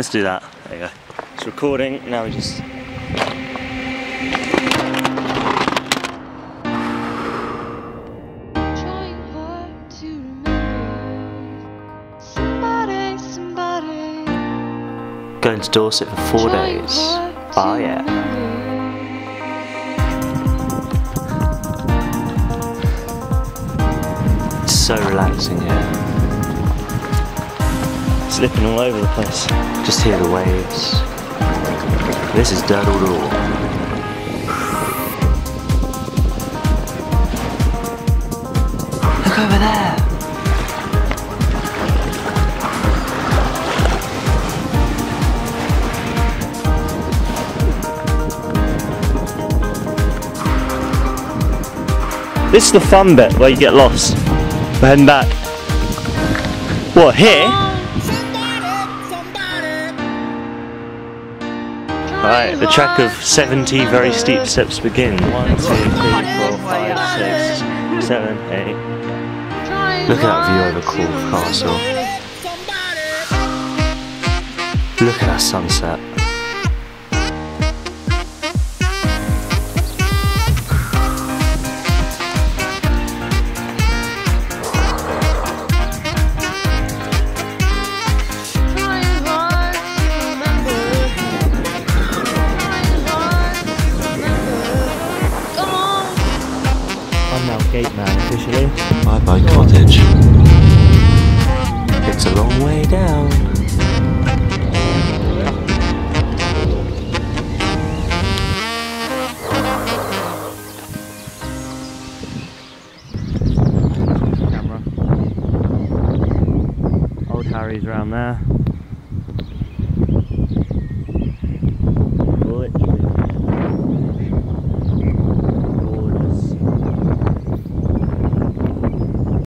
Let's do that. There you go. It's recording. Now we just... Going to Dorset for 4 days. Ah, yeah. So relaxing here. Slipping all over the place. Just hear the waves. This is Durdle Door. Look over there. This is the fun bit where you get lost. We're heading back. What, here? Right, the track of 70 very steep steps begin. 1, 2, 3, 4, 5, 6, 7, 8. Look at that view over Corfe Castle. Look at that sunset. Gate man officially. Bye bye cottage. It's a long way down. Camera. Old Harry's round there.